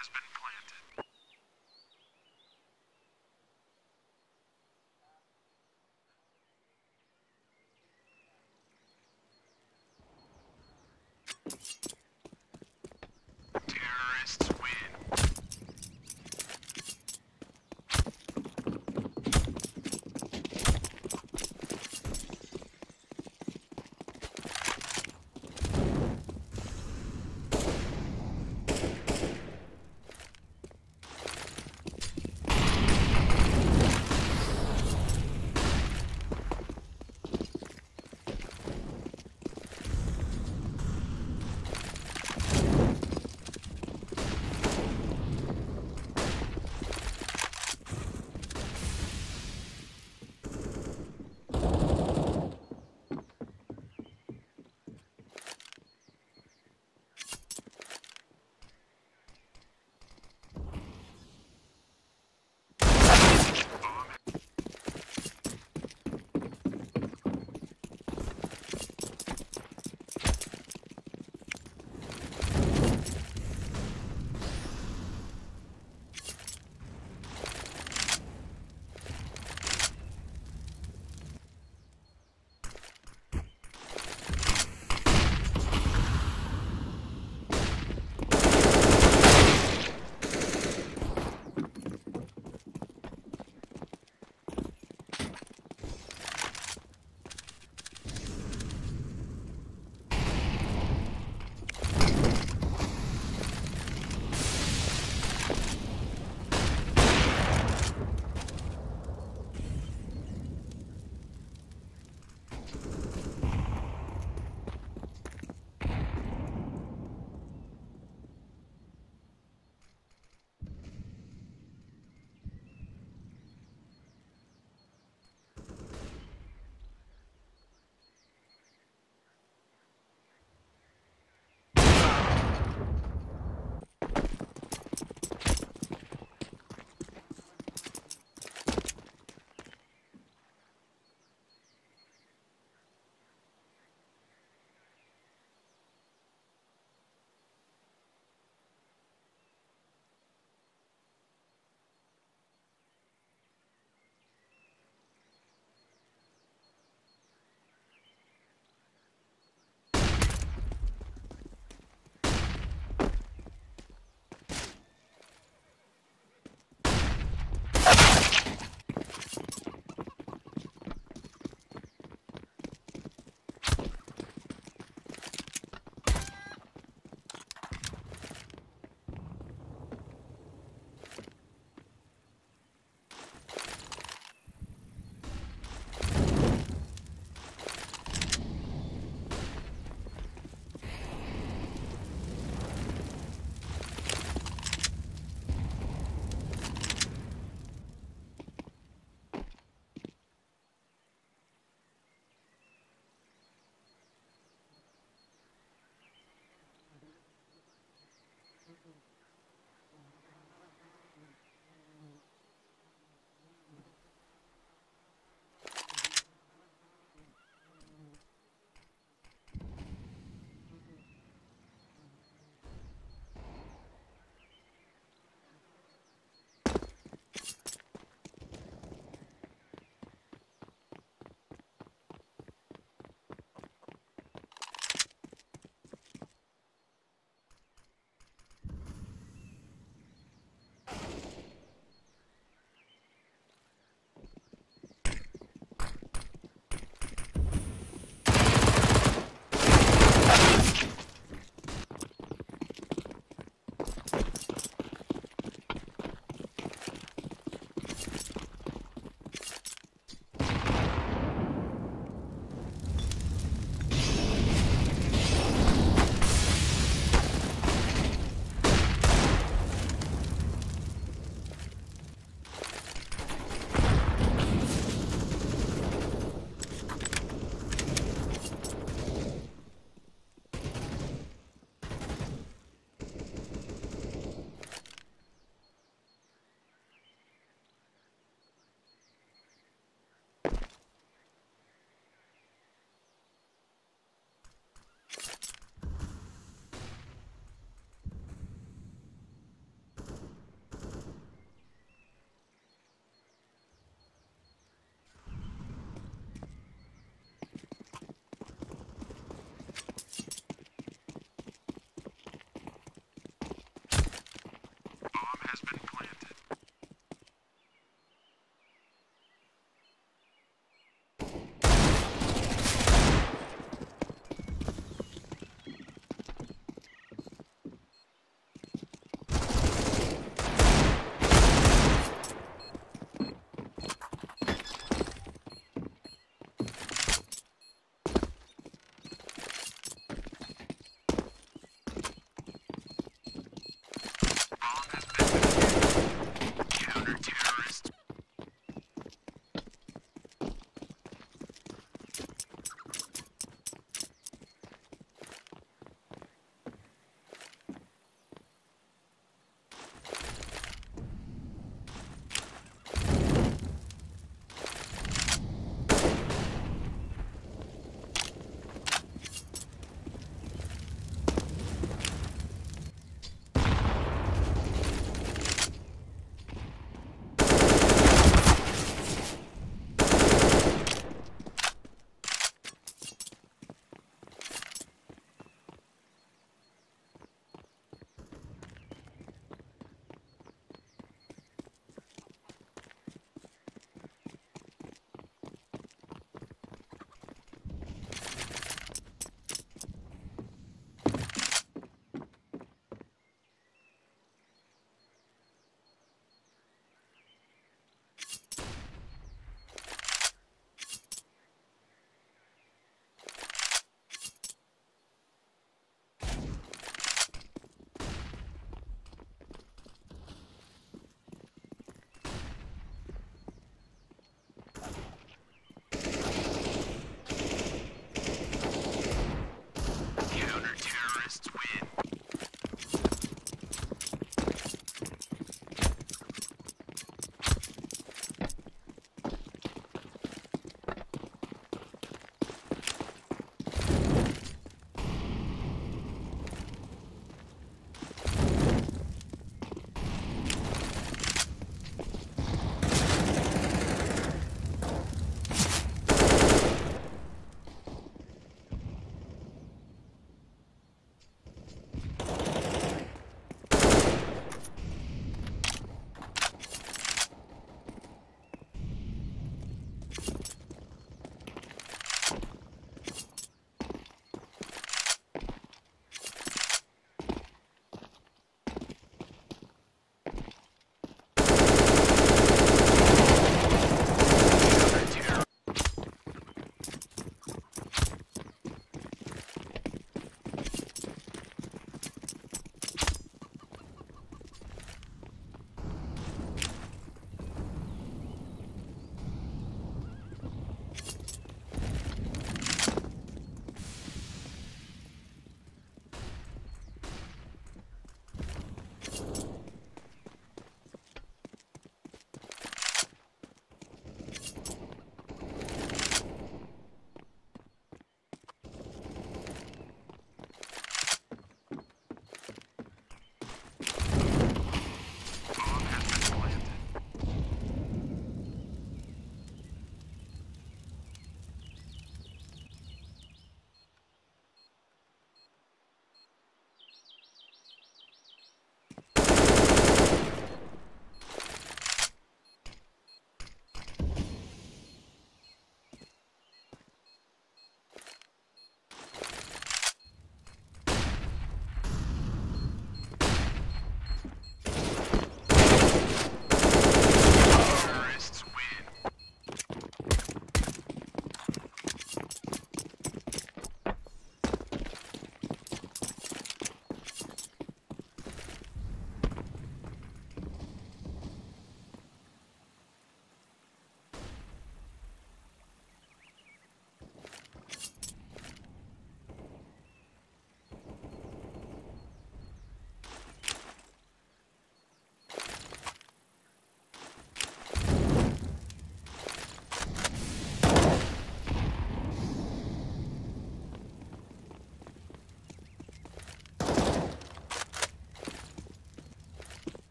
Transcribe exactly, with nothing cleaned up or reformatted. Has been